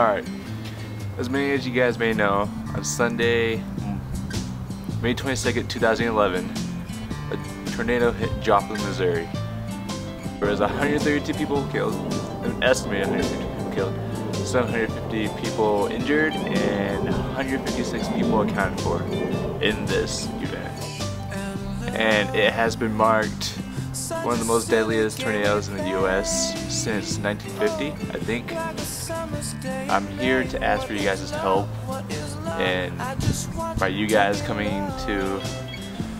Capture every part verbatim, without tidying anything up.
Alright, as many as you guys may know, on Sunday, May twenty-second, two thousand eleven, a tornado hit Joplin, Missouri. There was one hundred thirty-two people killed, an estimated one hundred thirty-two people killed, seven hundred fifty people injured, and one hundred fifty-six people accounted for in this event. And it has been marked one of the most deadliest tornadoes in the U S since nineteen fifty, I think. I'm here to ask for you guys' help, and by you guys coming to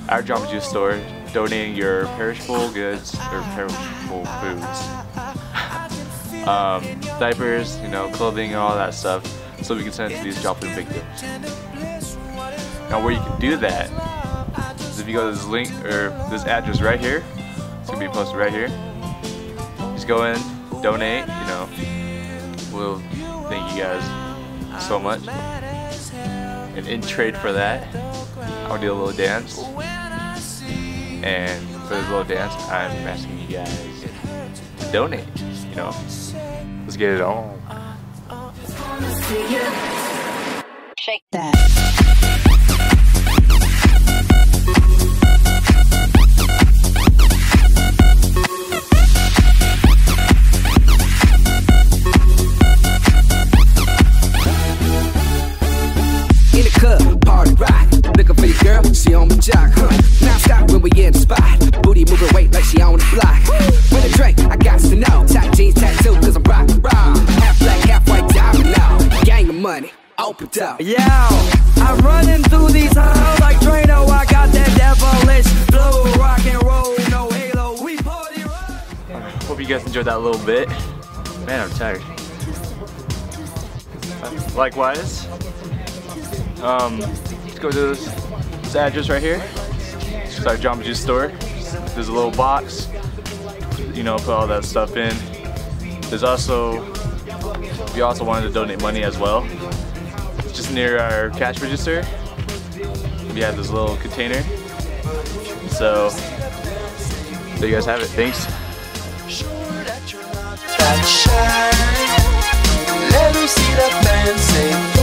our Jamba Juice store, donating your perishable goods, or perishable foods, um, diapers, you know, clothing and all that stuff, so we can send it to these Joplin victims. Now where you can do that is if you go to this link, or this address right here. It's going to be posted right here. Just go in, donate, you know, we'll thank you guys so much. And in trade for that, I'll do a little dance. And for this little dance, I'm asking you guys to donate, you know. Let's get it on. Shake that. She on the jock, huh? Now stop when we in the spot. Booty moving weight like she on the block. With a drink, I got to know. Tight jeans, tattoo, cause I'm rock and roll. Half black, half white, diamond now. Gang of money, open up. Yo, I'm running through these halls like Drano. I got that devilish blue rock and roll, no halo. We party rock. Right, hope you guys enjoyed that a little bit. Man, I'm tired. Uh, likewise, um, let's go do this. This address right here, it's our Jamba Juice store. There's a little box, you know, put all that stuff in. There's also, if you also wanted to donate money as well, it's just near our cash register. We have this little container. So, there you guys have it. Thanks. Let me see that man say